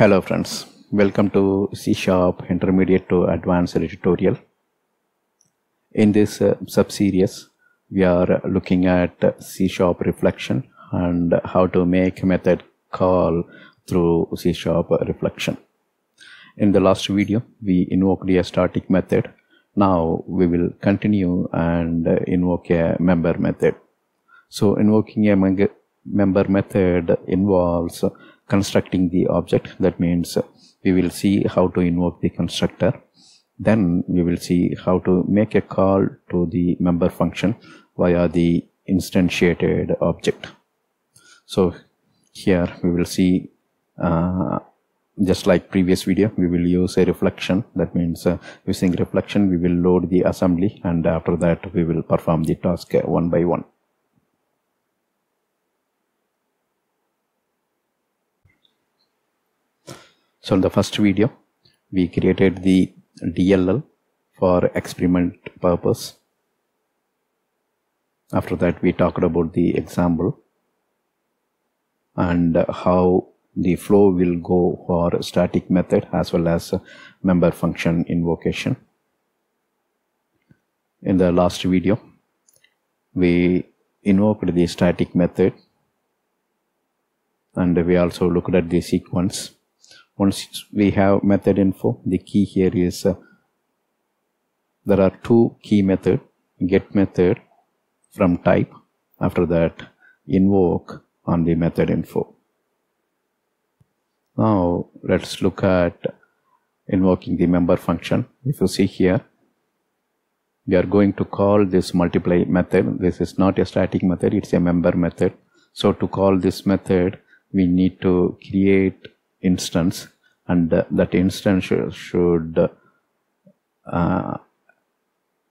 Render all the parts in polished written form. Hello friends, welcome to C# Intermediate to Advanced tutorial. In this sub-series, we are looking at C# reflection and how to make method call through C# reflection. In the last video, we invoked a static method. Now we will continue and invoke a member method. So invoking a member method involves constructing the object. That means we will see how to invoke the constructor, then we will see how to make a call to the member function via the instantiated object. So here we will see just like previous video, we will use a reflection. That means using reflection we will load the assembly, and after that we will perform the task one by one. So in the first video, we created the DLL for experiment purpose. After that, we talked about the example and how the flow will go for static method as well as member function invocation. In the last video, we invoked the static method and we also looked at the sequence. Once we have method info, the key here is there are two key methods: get method from type, after that invoke on the method info. Now let's look at invoking the member function. If you see here, we are going to call this multiply method. This is not a static method, it's a member method. So to call this method, we need to create instance, and that instance should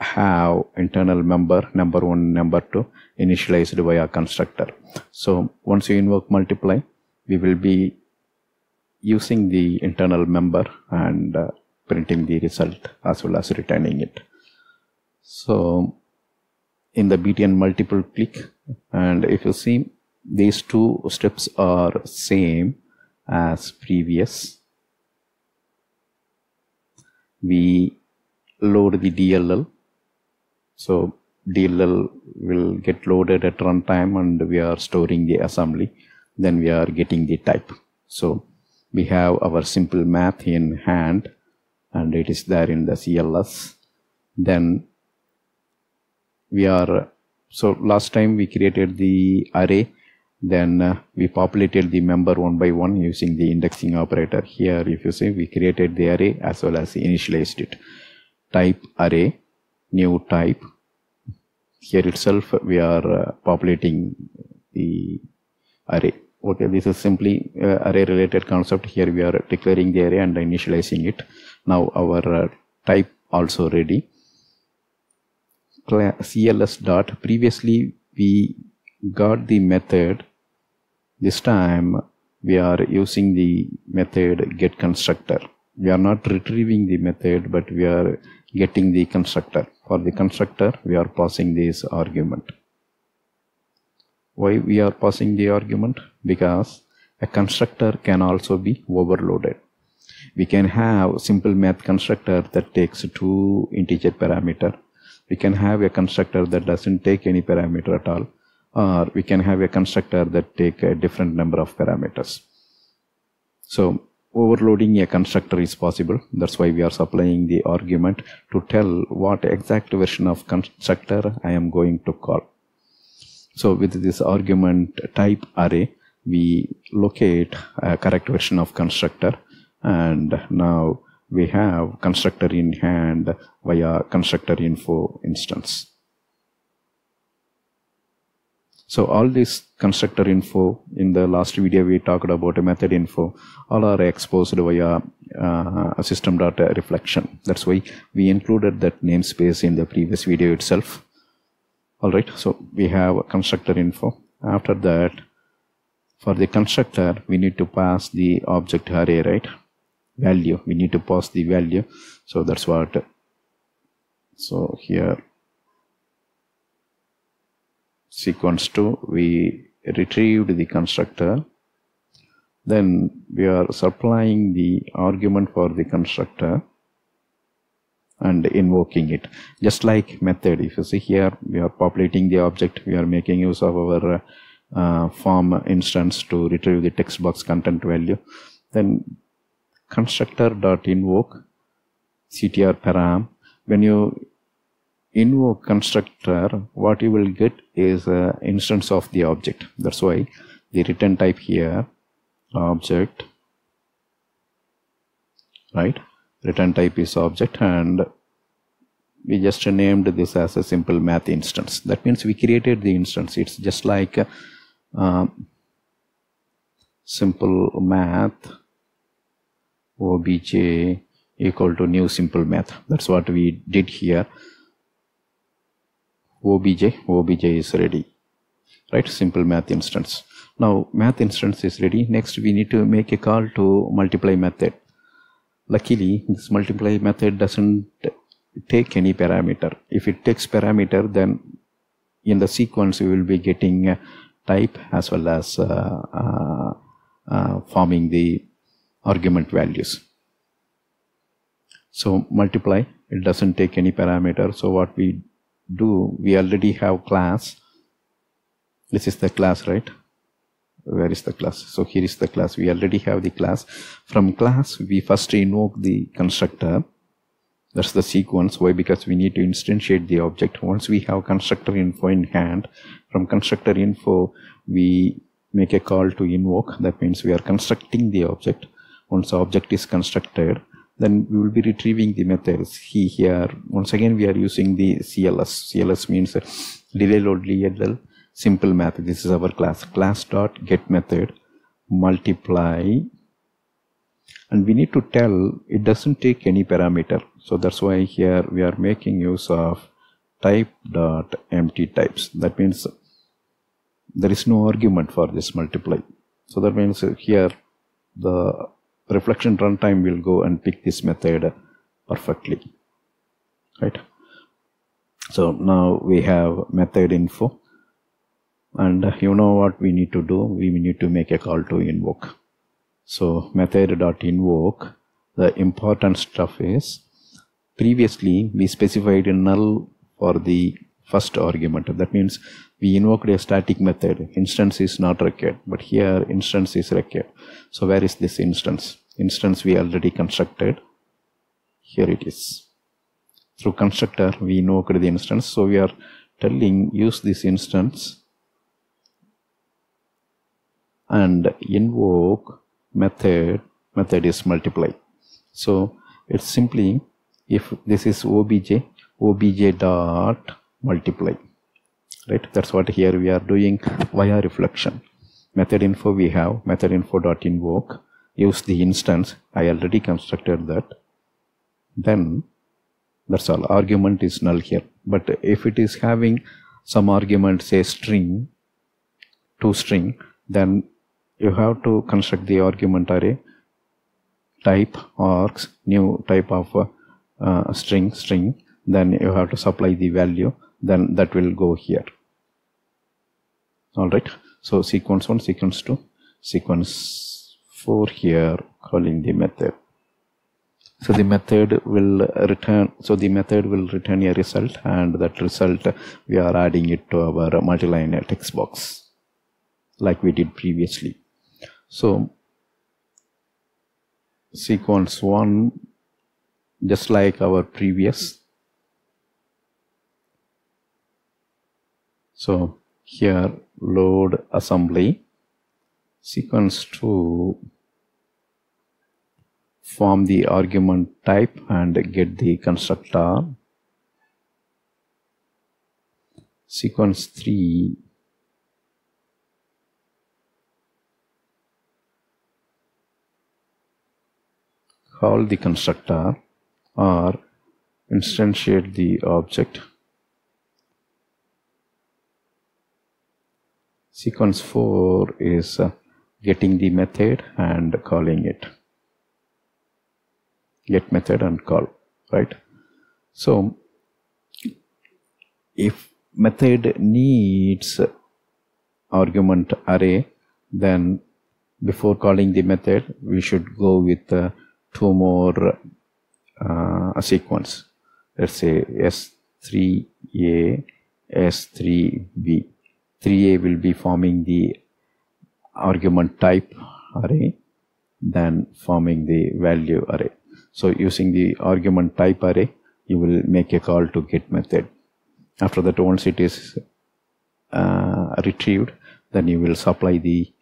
have internal number 1, number 2 initialized by a constructor. So once you invoke multiply, we will be using the internal member and printing the result as well as returning it. So in the boolean multiple click, and if you see, these two steps are same as previous. We load the DLL, so DLL will get loaded at runtime and we are storing the assembly, then we are getting the type. So we have our simple math in hand and it is there in the CLS. Then we are, so last time we created the array, then we populated the member one by one using the indexing operator. Here if you see, we created the array as well as initialized it. Type array, new type. Here itself we are populating the array. Okay, this is simply array related concept. Here we are declaring the array and initializing it. Now our type also ready. CLS dot, previously we got the method, this time we are using the method GetConstructor. We are not retrieving the method, but we are getting the constructor. For the constructor we are passing this argument. Why we are passing the argument? Because a constructor can also be overloaded. We can have simple math constructor that takes 2 integer parameter. We can have a constructor that doesn't take any parameter at all. Or we can have a constructor that take a different number of parameters. So overloading a constructor is possible. That's why we are supplying the argument to tell what exact version of constructor I am going to call. So with this argument type array, we locate a correct version of constructor, and now we have constructor in hand via constructor info instance. So all this constructor info, in the last video we talked about a method info, all are exposed via System.Reflection. That's why we included that namespace in the previous video itself. Alright, so we have a constructor info. After that, for the constructor, we need to pass the object array, right? Value, we need to pass the value. So that's what, so here, sequence 2, we retrieved the constructor. Then we are supplying the argument for the constructor and invoking it, just like method. If you see here, we are populating the object, we are making use of our form instance to retrieve the text box content value. Then constructor.invoke ctr param. When you invoke constructor, what you will get is an instance of the object. That's why the return type here object, right? Return type is object, and we just named this as a simple math instance. That means we created the instance. It's just like simple math obj equal to new simple math. That's what we did here. Obj is ready, right? Simple math instance. Now math instance is ready. Next we need to make a call to multiply method. Luckily this multiply method doesn't take any parameter. If it takes parameter, then in the sequence we will be getting type as well as forming the argument values. So multiply, it doesn't take any parameter. So what we do, we already have class. This is the class, right? Where is the class? So here is the class. We already have the class. From class we first invoke the constructor. That's the sequence. Why? Because we need to instantiate the object. Once we have constructor info in hand, from constructor info we make a call to invoke. That means we are constructing the object. Once the object is constructed, then we will be retrieving the methods. Here once again we are using the CLS means delay load DLL simple math. This is our class, class.getMethod multiply, and we need to tell it doesn't take any parameter. So that's why here we are making use of type.empty types. That means there is no argument for this multiply. So that means here the reflection runtime will go and pick this method perfectly, right? So now we have method info, and you know what we need to do. We need to make a call to invoke. So method.invoke, the important stuff is previously we specified a null for the first argument. That means we invoked a static method. Instance is not required, but here instance is required. So where is this instance? Instance we already constructed. Here it is. Through constructor we invoked the instance. So we are telling use this instance and invoke method. Method is multiply. So it's simply, if this is obj, obj dot multiply, right? That's what here we are doing via reflection. Method info we have, method info dot invoke, use the instance. I already constructed that. Then that's all. Argument is null here, but if it is having some argument, say string, toString, then you have to construct the argument array type args new type of string. Then you have to supply the value. Then that will go here. All right. So sequence 1, sequence 2, sequence 4 here, calling the method. So the method will return. So the method will return a result, and that result we are adding it to our multiline text box, like we did previously. So sequence 1, just like our previous. So here load assembly. Sequence 2, form the argument type and get the constructor. Sequence 3, call the constructor or instantiate the object. Sequence 4 is getting the method and calling it. Get method and call, right? So if method needs argument array, then before calling the method, we should go with two more a sequence. Let's say S3A, S3B. 3A will be forming the argument type array, then forming the value array. So using the argument type array, you will make a call to get method. After that, once it is retrieved, then you will supply the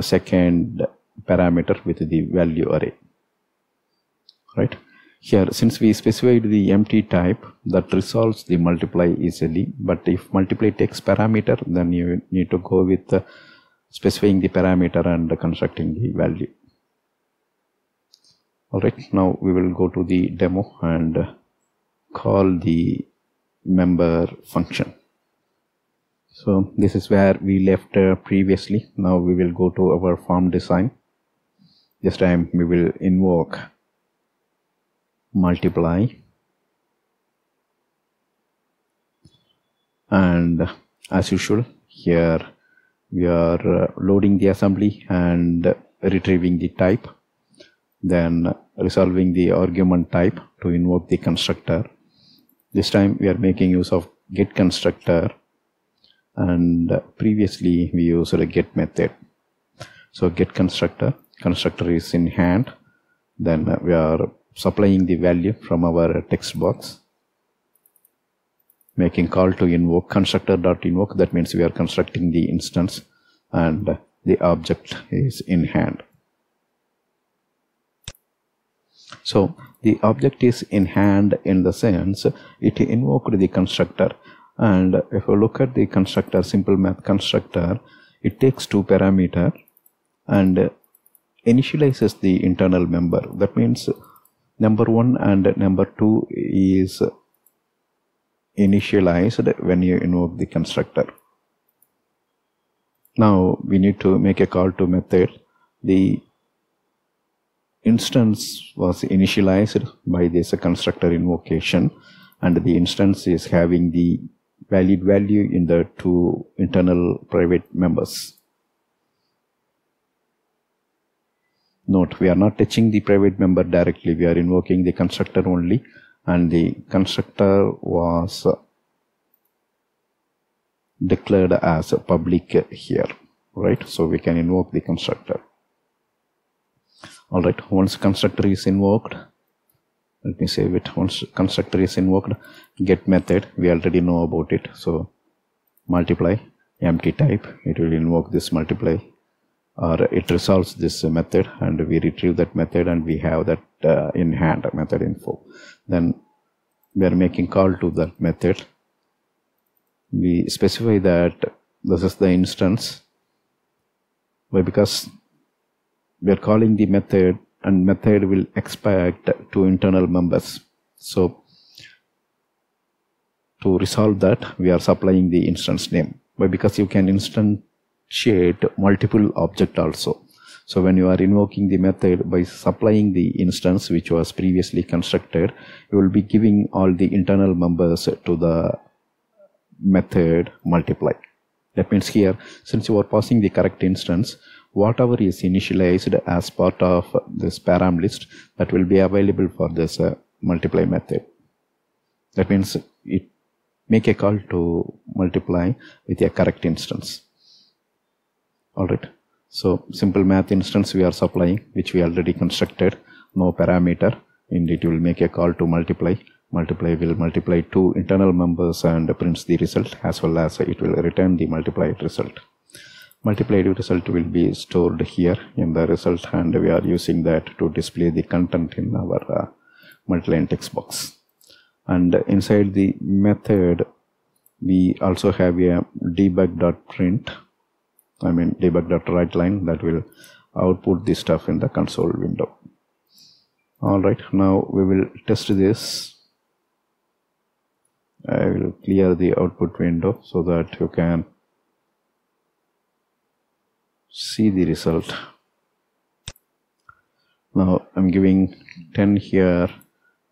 second parameter with the value array. Right here, since we specified the empty type, that resolves the multiply easily. But if multiply takes parameter, then you need to go with specifying the parameter and constructing the value. Alright, now we will go to the demo and call the member function. So this is where we left previously. Now we will go to our form design. This time we will invoke multiply, and as usual here we are loading the assembly and retrieving the type, then resolving the argument type to invoke the constructor. This time we are making use of get constructor, and previously we used a get method. So get constructor, constructor is in hand, then we are supplying the value from our text box, making call to invoke constructor.invoke. That means we are constructing the instance and the object is in hand. So the object is in hand in the sense it invoked the constructor, and if you look at the constructor, simple math constructor, it takes two parameters and initializes the internal member. That means number 1 and number 2 is initialized when you invoke the constructor. Now we need to make a call to method. The instance was initialized by this constructor invocation, and the instance is having the valid value in the two internal private members. Note, we are not touching the private member directly, we are invoking the constructor only, and the constructor was declared as public here, right? So we can invoke the constructor. Alright, once constructor is invoked, let me save it. Once constructor is invoked, get method, we already know about it. So multiply, empty type, it will invoke this multiply, or it resolves this method, and we retrieve that method, and we have that in hand, method info. Then we are making call to that method. We specify that this is the instance. Why? Because we are calling the method, and method will expect two internal members. So to resolve that, we are supplying the instance name. Why? Because you can instantiate multiple objects also. So when you are invoking the method by supplying the instance which was previously constructed, you will be giving all the internal members to the method multiply. That means here, since you are passing the correct instance, whatever is initialized as part of this param list, that will be available for this multiply method. That means it make a call to multiply with a correct instance. Alright, so simple math instance we are supplying, which we already constructed, no parameter. Indeed, it will make a call to multiply. Multiply will multiply two internal members and prints the result, as well as it will return the multiplied result. Multiplied result will be stored here in the result, and we are using that to display the content in our multiline text box. And inside the method, we also have a debug.print, I mean debug.writeline, that will output the stuff in the console window. Alright, now we will test this. I will clear the output window so that you can see the result. Now I'm giving 10 here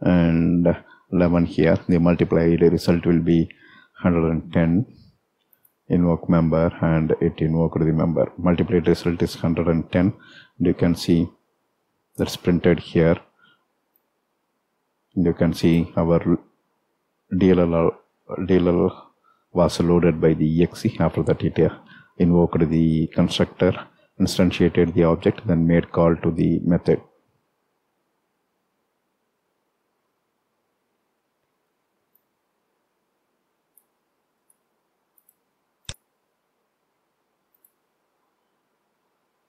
and 11 here. The multiplied result will be 110, invoke member and it invoked the member. Multiplied result is 110, and you can see that's printed here. You can see our DLL was loaded by the exe. After that it invoked the constructor, instantiated the object, then made call to the method.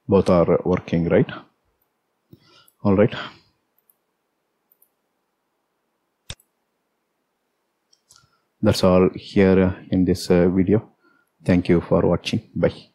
Both are working, right? All right. That's all here in this video. Thank you for watching. Bye.